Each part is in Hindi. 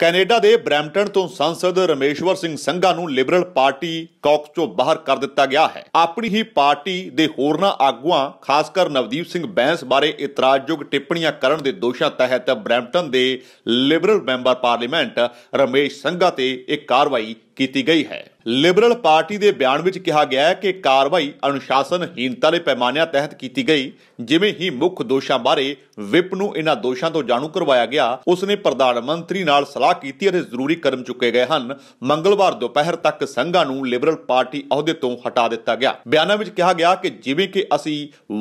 ਕੈਨੇਡਾ ਦੇ ਬ੍ਰੈਂਪਟਨ ਤੋਂ ਸੰਸਦ ਰਮੇਸ਼ਵਰ ਸਿੰਘ ਸੰਘਾ ਨੂੰ ਲਿਬਰਲ ਪਾਰਟੀ ਕੌਕਸ ਤੋਂ ਬਾਹਰ ਕਰ ਦਿੱਤਾ ਗਿਆ ਹੈ। ਆਪਣੀ ਹੀ ਪਾਰਟੀ ਦੇ ਹੋਰਨਾਂ ਆਗੂਆਂ ਖਾਸ ਕਰ ਨਵਦੀਪ ਸਿੰਘ ਬੈਂਸ ਬਾਰੇ ਇਤਰਾਜ਼ਯੋਗ ਟਿੱਪਣੀਆਂ ਕਰਨ ਦੇ ਦੋਸ਼ਾਂ ਤਹਿਤ ਬ੍ਰੈਂਪਟਨ ਦੇ liberal member parliament Ramesh Sangha ਤੇ ਇੱਕ ਕਾਰਵਾਈ ਕੀਤੀ गई है। लिबरल पार्टी के बयान में कहा गया है कि कार्रवाई अनुशासनहीनता के पैमाने तहत की गई। जिमें ही मुख्य दोषों बारे विप नूं इन्हां दोषों तो जाणू करवाया गया, उसने प्रधानमंत्री नाल सलाह की और जरूरी कदम चुके गए हैं। मंगलवार दोपहर तक संघा नूं लिबरल पार्टी अहुदे तो हटा दिता गया। बयान में कहा गया कि जिमें कि असी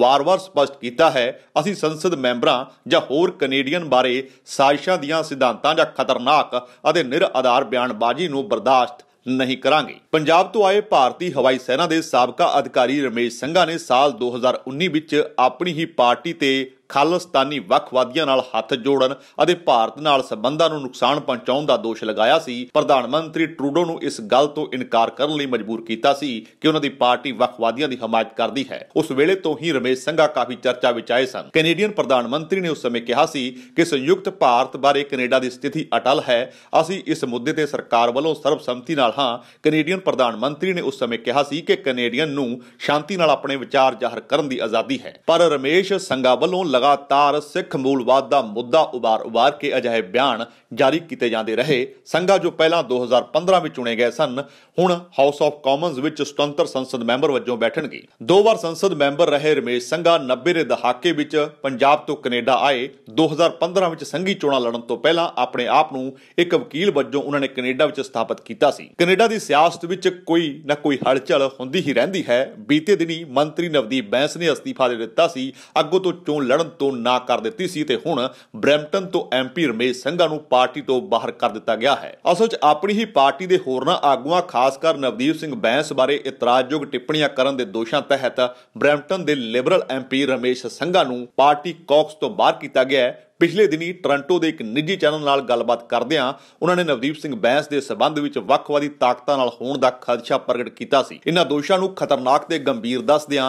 वार वार स्पष्ट किया है, असी संसद मैंबरां जां होर कनेडियन बारे साजिशां दीआं सिद्धांतां जां खतरनाक अते निर आधार बयानबाजी नूं बर्दाश्त नहीं करांगे। पंजाब तो आए भारतीय हवाई सेना के साबका अधिकारी रमेश संघा ने साल 2019 विच अपनी ही पार्टी ते खालिस्तानी वखवादियां नाल हत्थ जोड़न अते भारत नाल संबंधां नूं नुकसान पहुंचाउण दा दोष लगाया सी। प्रधानमंत्री ट्रूडो नूं इस गल तो इनकार करन लई मजबूर कीता सी कि उन्हां दी पार्टी वखवादियां दी हमायत करदी है। उस वेले तो ही रमेश संघा काफी चर्चा विच आए सन। कैनेडियन प्रधानमंत्री ने उस समय कहा सी कि संयुक्त भारत बारे कनेडा दी स्थिति अटल है, असीं इस मुद्दे ते सरकार वल्लों सर्बसम्मति नाल हां। कैनेडियन प्रधानमंत्री ने उस समय कहा सी कि कैनेडियन नूं शांति नाल अपने विचार जाहिर करन दी आज़ादी है, पर रमेश संघा वल्लों लगातार सिख मूलवाद का मुद्दा उबार के अजिहे बयान जारी किए जाते रहे। संघा जो पहला 2015 में चुने गए सन, हुण हाउस ऑफ कॉमन्स विच स्वतंत्र संसद मैंबर वजों बैठणगे। दो बार संसद मैंबर रहे रमेश संघा 90 ਦੇ ਦਹਾਕੇ ਵਿੱਚ पंजाब तो कनेडा आए। 2015 ਵਿੱਚ ਸੰਘੀ ਚੋਣਾਂ ਲੜਨ ਤੋਂ ਪਹਿਲਾਂ ਆਪਣੇ ਆਪ ਨੂੰ ਇੱਕ ਵਕੀਲ ਵਜੋਂ ਉਹਨਾਂ ਨੇ ਕੈਨੇਡਾ ਵਿੱਚ ਸਥਾਪਿਤ ਕੀਤਾ ਸੀ। ਕੈਨੇਡਾ ਦੀ ਸਿਆਸਤ ਵਿੱਚ ਕੋਈ ਨਾ ਕੋਈ ਹਲਚਲ ਹੁੰਦੀ ਹੀ ਰਹਿੰਦੀ ਹੈ। ਬੀਤੇ ਦਿਨੀ ਮੰਤਰੀ ਨਵਦੀਪ ਬੈਂਸ ਨੇ ਅਸਤੀਫਾ ਦੇ ਦਿੱਤਾ ਸੀ, ਅੱਗੋਂ ਤੋਂ ਚੋਣ ਲੜਨ तो ना कर दी सी ते हुण ब्रैम्पटन तो MP रमेश संघा नूं पार्टी तो बाहर कर दिता गया है। असल च अपनी ही पार्टी दे होरना आगूआं खासकर नवदीप सिंह बैंस बारे इतराजयोग टिप्पणियां करन दे दोषां तहत ब्रैम्पटन दे लिबरल MP रमेश संघा नूं पार्टी कॉक्स तो बाहर किया गया है। पिछले दिनी टोरंटो के एक निजी चैनल नाल गलबात करदियां उन्होंने नवदीप सिंह बैंस के संबंध में वखवादी ताकतां नाल होण दा खदशा प्रगट किया सी। इन्हां दोषां नूं खतरनाक ते गंभीर दसदियां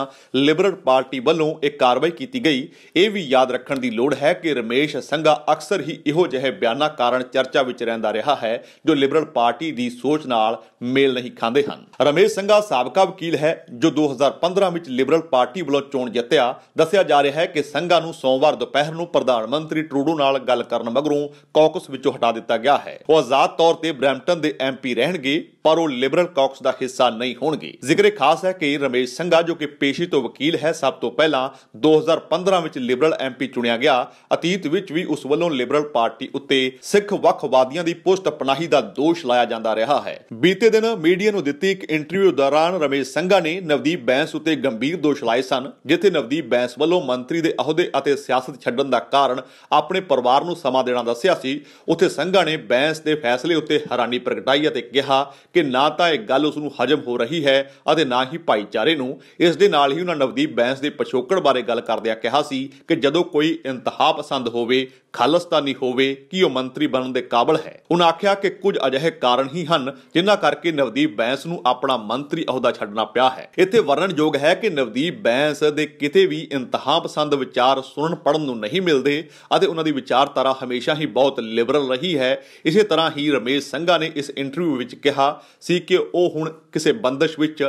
लिबरल पार्टी वल्लों एक कार्रवाई की गई। ये भी याद रखण दी लोड़ है कि रमेश संघा अक्सर ही इहो जिहे बयानां कारण चर्चा विच रहिंदा रहा है जो लिबरल पार्टी की सोच नाल मेल नहीं खांदे हन। रमेश संघा साबका वकील है जो 2015 में लिबरल पार्टी वल्लों चोण जित्तिया। दस्सिया जा रहा है कि संघा नूं सोमवार दोपहर नूं प्रधानमंत्री ट्रूडो नाल गल करन मगरों कॉकस विचों हटा दिता गया है। वह आजाद तौर पर ब्रैम्पटन के MP रहणगे, पर वह लिबरल कॉकस का हिस्सा नहीं होणगे। जिक्र खास है कि रमेश संघा जो कि पेशे तो वकील है, सब तो पहला 2015 में लिबरल MP चुनिया गया। अतीत विच भी उस वल्लों लिबरल पार्टी उत्ते सिख वखवादियों की पोस्ट अपनाही का दोष लाया जाता रहा है। बीते दिन मीडिया को दिती एक इंटरव्यू दौरान रमेश संघा ने नवदीप बैंस उत्ते गंभीर दोष लाए सन, जिथे नवदीप बैंस वल्लों मंत्री के अहुदे अते सियासत छड्डण दा कारण अपने परिवार को समा देना दस्सिया सी। उत्थे संघा ने बैंस के फैसले उत्ते हैरानी प्रगटाई अते कहा कि ना तो यह गल उस नूं हजम हो रही है अते ना ही भाईचारे नूं। इस दे नाल ही उन्हां नवदीप बैंस के पछोकड़ बारे गल करदिआं कहा सी कि जदों कोई इंतहा पसंद होवे, खालिस्तानी होवे, कि वह मंत्री बनने के काबल है। उन्हां आखिया कि कुछ अजिहे कारण ही हन जिन्हां करके नवदीप बैंस नूं अपना मंत्री अहुदा छड्डना पिया है। इत्थे वर्णनयोग है कि नवदीप बैंस दे किते भी इंतहा पसंद विचार सुनन पढ़न नूं नहीं मिलदे अते उन्हां दी विचारधारा हमेशा ही बहुत लिबरल रही है। इसे तरह ही रमेश संघा ने इस इंटरव्यू विच कहा सी कि ओह हुण किसी बंदिश विच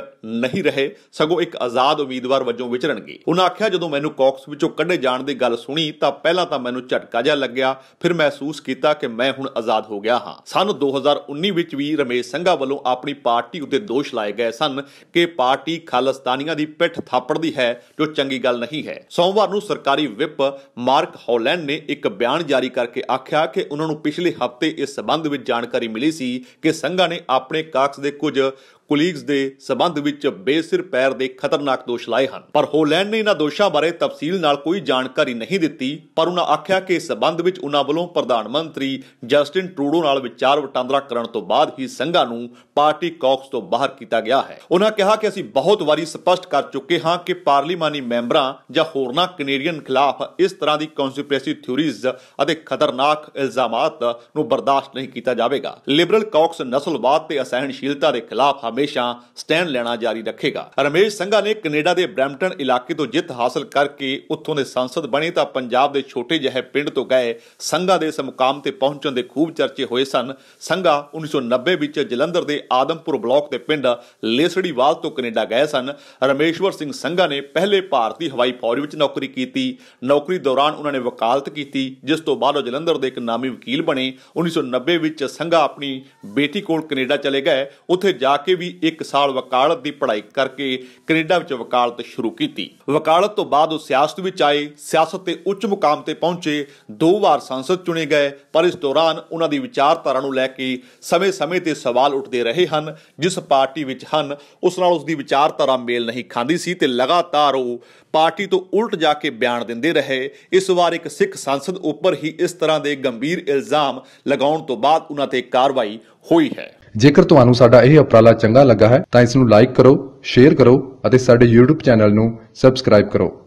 नहीं रहे, सगों एक आज़ाद उम्मीदवार वजों विचरनगे। उन्हां आखिया जदों मैनूं कॉकस विचों कढे जाण दी गल सुनी तां पहलां तां मैनूं झटका जिहा लग्गिया, फिर महसूस कीता कि मैं हुण आज़ाद हो गया हां। सन 2019 विच भी रमेश संघा वल्लों अपनी पार्टी उत्ते दोष लाए गए सन कि पार्टी खालिस्तानियां दी पिठ थापड़दी है, जो चंगी गल नहीं है। सोमवार नूं सरकारी विप मार्क हॉलैंड ने एक बयान जारी करके आख्या कि उन्होंने पिछले हफ्ते इस संबंध में जानकारी मिली सी कि संघा ने अपने काक्स के कुछ ਕੁਲੀਗਸ ਦੇ ਸਬੰਧ ਵਿੱਚ ਬੇਸਿਰ ਪੈਰ ਦੇ ਖਤਰਨਾਕ ਦੋਸ਼ ਲਾਏ ਹਨ, ਪਰ ਹੋਲੈਂਡ ਨੇ ਇਹਨਾਂ ਦੋਸ਼ਾਂ ਬਾਰੇ ਤਫਸੀਲ ਨਾਲ ਕੋਈ ਜਾਣਕਾਰੀ ਨਹੀਂ ਦਿੱਤੀ। ਪਰ ਉਹਨਾਂ ਆਖਿਆ ਕਿ ਇਸ ਸਬੰਧ ਵਿੱਚ ਉਹਨਾਂ ਵੱਲੋਂ ਪ੍ਰਧਾਨ ਮੰਤਰੀ ਜਸਟਿਨ ਟਰੂਡੋ ਨਾਲ ਵਿਚਾਰ ਵਟਾਂਦਰਾ ਕਰਨ ਤੋਂ ਬਾਅਦ ਹੀ ਸੰਘਾ ਨੂੰ ਪਾਰਟੀ ਕੌਕਸ ਤੋਂ ਬਾਹਰ ਕੀਤਾ ਗਿਆ ਹੈ। ਉਹਨਾਂ ਕਿਹਾ ਕਿ ਅਸੀਂ ਬਹੁਤ ਵਾਰੀ ਸਪਸ਼ਟ ਕਰ ਚੁੱਕੇ ਹਾਂ ਕਿ ਪਾਰਲੀਮਾਨੀ ਮੈਂਬਰਾਂ ਜਾਂ ਹੋਰਨਾਂ ਕੈਨੇਡੀਅਨ ਖਿਲਾਫ ਇਸ ਤਰ੍ਹਾਂ ਦੀ ਕਨਸਪੀਰੇਸੀ ਥਿਊਰੀਜ਼ ਅਤੇ ਖਤਰਨਾਕ ਇਲਜ਼ਾਮਾਂ ਨੂੰ ਬਰਦਾਸ਼ਤ ਨਹੀਂ ਕੀਤਾ ਜਾਵੇਗਾ। ਲਿਬਰਲ ਕੌਕਸ ਨਸਲਵਾਦ ਤੇ ਅਸਹਿਣਸ਼ੀਲਤਾ ਦੇ ਖਿਲਾਫ हमेशा स्टैंड लेना जारी रखेगा। रमेश संघा ने कनेडा के ब्रैम्पटन इलाके तो जित हासिल करके उत्थों के सांसद बने तो पंजाब के छोटे जिहे पिंड तो गए। संघा के इस मुकाम तक पहुंचने के खूब चर्चे हुए सन। संघा 1990 विच जलंधर के आदमपुर ब्लॉक के पिंड लेसड़ीवाल तो कनेडा गए सन। रमेश्वर सिंह संघा ने पहले भारतीय हवाई फौज विच नौकरी की। नौकरी दौरान उन्होंने वकालत की, जिस तो बाद जलंधर के एक नामी वकील बने। 1990 विच संघा अपनी बेटी कोल कनेडा चले गए। उत्थे जाके भी एक साल वकालत की पढ़ाई करके कनेडा विच वकालत शुरू की। वकालत तो बाद सियासत विच आए। सियासत के उच्च मुकाम ते पहुंचे। 2 बार सांसद चुने गए, पर इस दौरान उन्हां दी विचारधारा नूं लैके समय समय ते सवाल उठते रहे हैं। जिस पार्टी विच हन उस नाल उसदी विचारधारा मेल नहीं खांदी सी ते लगातार वो पार्टी तो उल्ट जाके बयान दिंदे रहे। इस बार एक सिख सांसद उपर ही इस तरह के गंभीर इल्जाम लगाउण तो बाद उन्हां ते कार्रवाई हुई है। जेकर तुहानू साडा यह उपराला चंगा लगा है तो इसनू लाइक करो, शेयर करो और साडे यूट्यूब चैनल नू सबसक्राइब करो।